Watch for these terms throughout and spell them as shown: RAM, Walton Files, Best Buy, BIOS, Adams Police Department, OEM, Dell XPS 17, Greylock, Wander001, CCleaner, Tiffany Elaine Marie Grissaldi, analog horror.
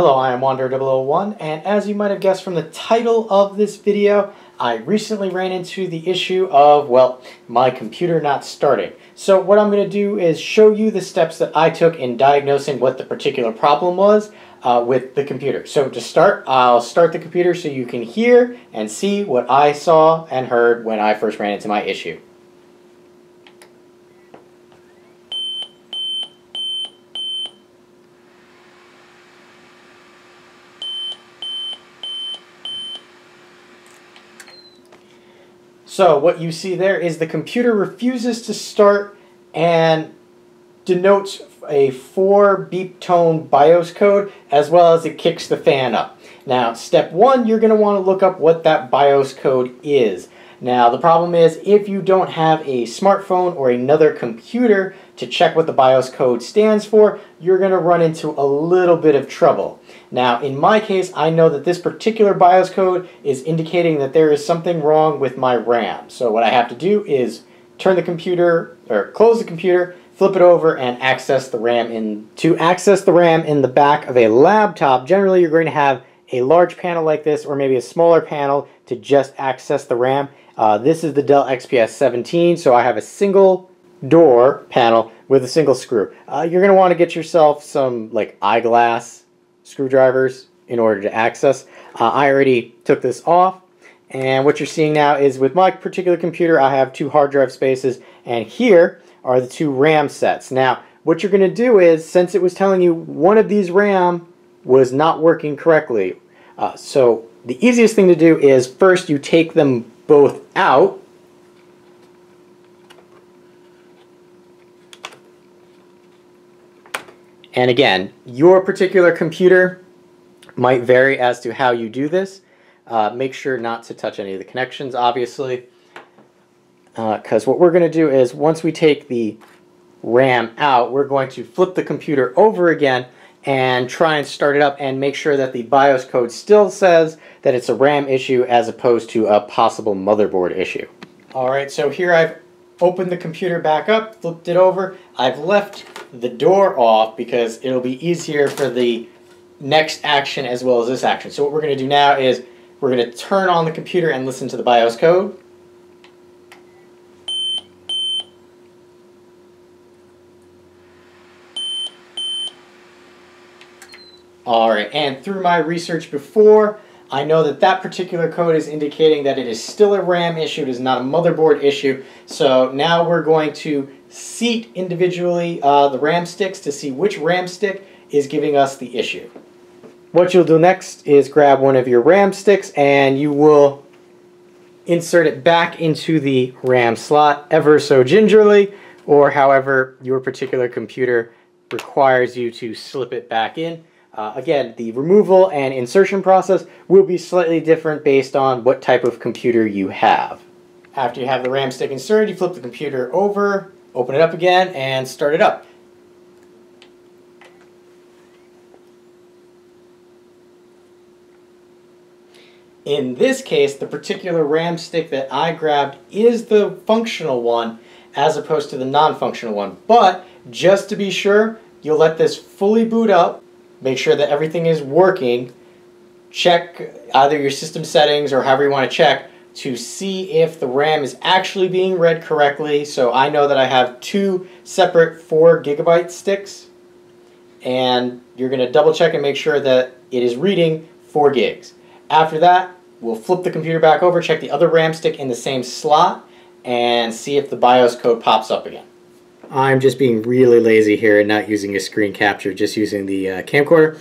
Hello, I am Wander001, and as you might have guessed from the title of this video, I recently ran into the issue of, well, my computer not starting. So what I'm going to do is show you the steps that I took in diagnosing what the particular problem was with the computer. So to start, I'll start the computer so you can hear and see what I saw and heard when I first ran into my issue. So what you see there is the computer refuses to start and denotes a 4-beep tone BIOS code, as well as it kicks the fan up. Now, step one, you're going to want to look up what that BIOS code is. Now, the problem is if you don't have a smartphone or another computer to check what the BIOS code stands for, you're going to run into a little bit of trouble. Now, in my case, I know that this particular BIOS code is indicating that there is something wrong with my RAM. So what I have to do is turn the computer, or close the computer, flip it over, and access the RAM in. To access the RAM in the back of a laptop, generally you're going to have a large panel like this, or maybe a smaller panel to just access the RAM. This is the Dell XPS 17, so I have a single door panel with a single screw. You're going to want to get yourself some like eyeglass screwdrivers in order to access. I already took this off, and what you're seeing now is with my particular computer I have 2 hard drive spaces, and here are the 2 RAM sets. Now what you're going to do is, since it was telling you one of these RAM was not working correctly, so the easiest thing to do is first you take them both out, and again, your particular computer might vary as to how you do this. Make sure not to touch any of the connections, obviously, because what we're going to do is once we take the RAM out, we're going to flip the computer over again and try and start it up and make sure that the BIOS code still says that it's a RAM issue as opposed to a possible motherboard issue. Alright, so here I've opened the computer back up, flipped it over. I've left the door off because it'll be easier for the next action as well as this action. So what we're going to do now is we're going to turn on the computer and listen to the BIOS code. Alright, and through my research before, I know that that particular code is indicating that it is still a RAM issue, it is not a motherboard issue. So now we're going to seat individually the RAM sticks to see which RAM stick is giving us the issue. What you'll do next is grab one of your RAM sticks and you will insert it back into the RAM slot ever so gingerly, or however your particular computer requires you to slip it back in. Again, the removal and insertion process will be slightly different based on what type of computer you have. After you have the RAM stick inserted, you flip the computer over, open it up again, and start it up. In this case, the particular RAM stick that I grabbed is the functional one as opposed to the non-functional one. But just to be sure, you'll let this fully boot up. Make sure that everything is working. Check either your system settings or however you want to check to see if the RAM is actually being read correctly. So I know that I have 2 separate 4 GB sticks, and you're going to double check and make sure that it is reading 4 gigs. After that, we'll flip the computer back over, check the other RAM stick in the same slot, and see if the BIOS code pops up again. I'm just being really lazy here and not using a screen capture, just using the camcorder.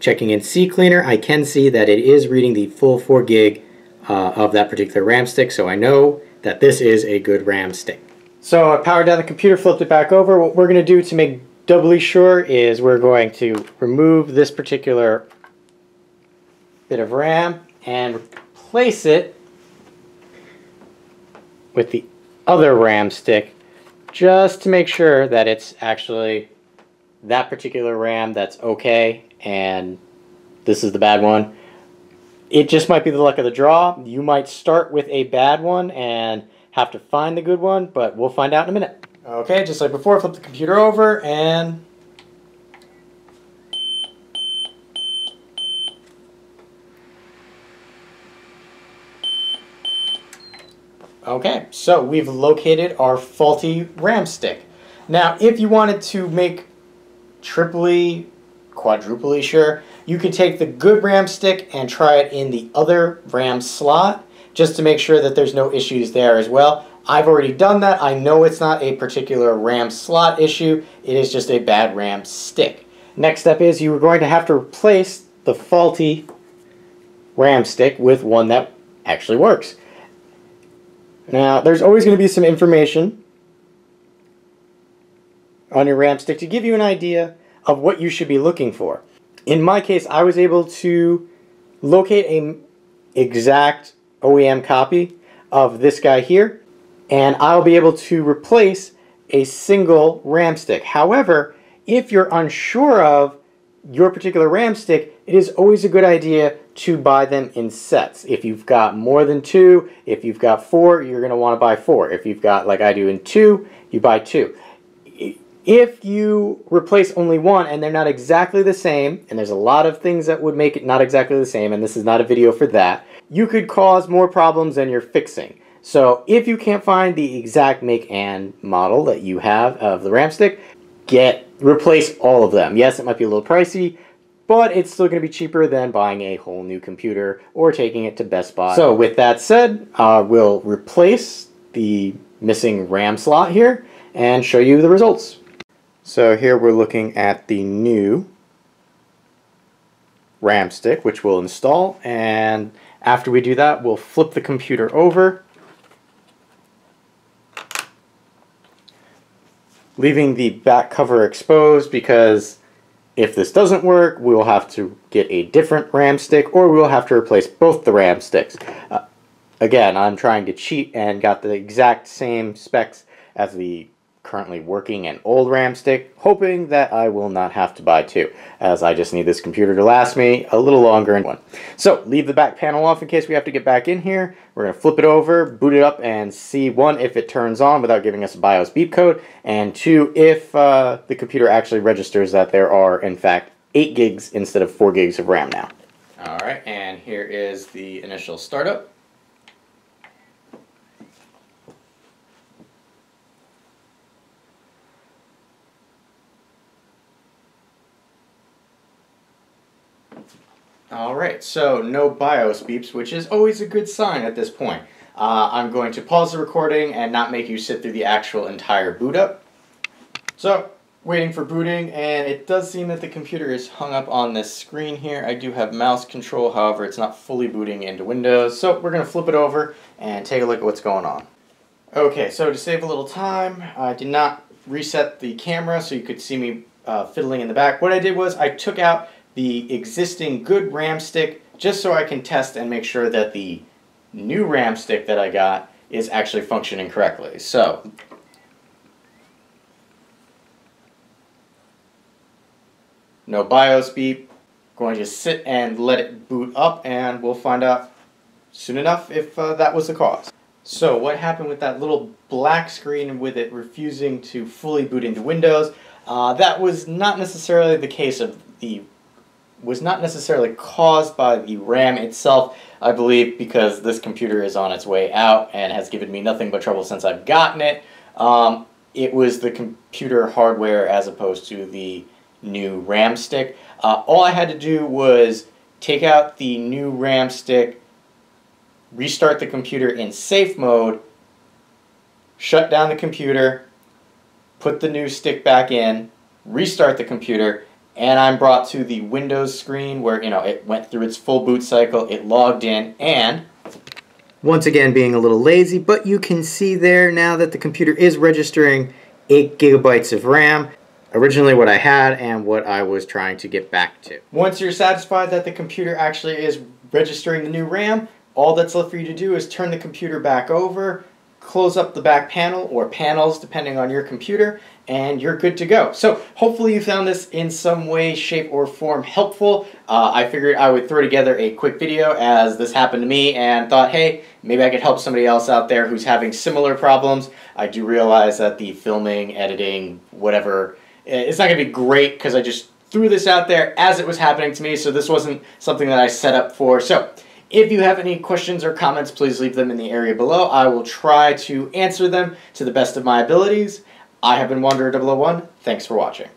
Checking in CCleaner, I can see that it is reading the full 4 gig of that particular RAM stick, so I know that this is a good RAM stick. So I powered down the computer, flipped it back over. What we're going to do to make doubly sure is we're going to remove this particular bit of RAM and replace it with the other RAM stick, just to make sure that it's actually that particular RAM that's okay and this is the bad one. It just might be the luck of the draw. You might start with a bad one and have to find the good one, but we'll find out in a minute. Okay, just like before, flip the computer over and Okay, so we've located our faulty RAM stick. Now, if you wanted to make triply, quadruply sure, you could take the good RAM stick and try it in the other RAM slot just to make sure that there's no issues there as well. I've already done that. I know it's not a particular RAM slot issue. It is just a bad RAM stick. Next step is you are going to have to replace the faulty RAM stick with one that actually works. Now, there's always going to be some information on your RAM stick to give you an idea of what you should be looking for. In my case, I was able to locate an exact OEM copy of this guy here, and I'll be able to replace a single RAM stick. However, if you're unsure of your particular RAM stick, it is always a good idea to buy them in sets. If you've got more than two, if you've got four, you're going to want to buy four. If you've got, like I do, in two, you buy two. If you replace only one and they're not exactly the same, and there's a lot of things that would make it not exactly the same, and this is not a video for that, you could cause more problems than you're fixing. So if you can't find the exact make and model that you have of the RAM stick, replace all of them. Yes, it might be a little pricey, but it's still going to be cheaper than buying a whole new computer or taking it to Best Buy. So with that said, we'll replace the missing RAM slot here and show you the results. So here we're looking at the new RAM stick, which we'll install, and after we do that, we'll flip the computer over, leaving the back cover exposed, because if this doesn't work, we will have to get a different RAM stick, or we will have to replace both the RAM sticks. Again, I'm trying to cheat and got the exact same specs as the currently working and old RAM stick, hoping that I will not have to buy two, as I just need this computer to last me a little longer in one. So leave the back panel off in case we have to get back in here. We're going to flip it over, boot it up, and see, one, if it turns on without giving us a BIOS beep code, and two, if the computer actually registers that there are, in fact, 8 gigs instead of 4 gigs of RAM now. Alright, and here is the initial startup. Alright, so no BIOS beeps, which is always a good sign at this point. I'm going to pause the recording and not make you sit through the actual entire boot up. So, waiting for booting, and it does seem that the computer is hung up on this screen here. I do have mouse control, however, it's not fully booting into Windows. So we're going to flip it over and take a look at what's going on. Okay, so to save a little time, I did not reset the camera so you could see me fiddling in the back. What I did was I took out the existing good RAM stick just so I can test and make sure that the new RAM stick that I got is actually functioning correctly. So no BIOS beep, going to sit and let it boot up, and we'll find out soon enough if that was the cause. So what happened with that little black screen with it refusing to fully boot into Windows? That was not necessarily the case of the was not necessarily caused by the RAM itself, I believe, because this computer is on its way out and has given me nothing but trouble since I've gotten it. It was the computer hardware as opposed to the new RAM stick. All I had to do was take out the new RAM stick, restart the computer in safe mode, shut down the computer, put the new stick back in, restart the computer, and I'm brought to the Windows screen where, you know, it went through its full boot cycle, it logged in, and once again being a little lazy, but you can see there now that the computer is registering 8 gigabytes of RAM, originally what I had and what I was trying to get back to. Once you're satisfied that the computer actually is registering the new RAM, all that's left for you to do is turn the computer back over, close up the back panel or panels depending on your computer, and you're good to go. So hopefully you found this in some way, shape, or form helpful. I figured I would throw together a quick video as this happened to me and thought, hey, maybe I could help somebody else out there who's having similar problems. I do realize that the filming, editing, whatever, it's not going to be great because I just threw this out there as it was happening to me, so this wasn't something that I set up for. So If you have any questions or comments, please leave them in the area below. I will try to answer them to the best of my abilities. I have been Wander001. Thanks for watching.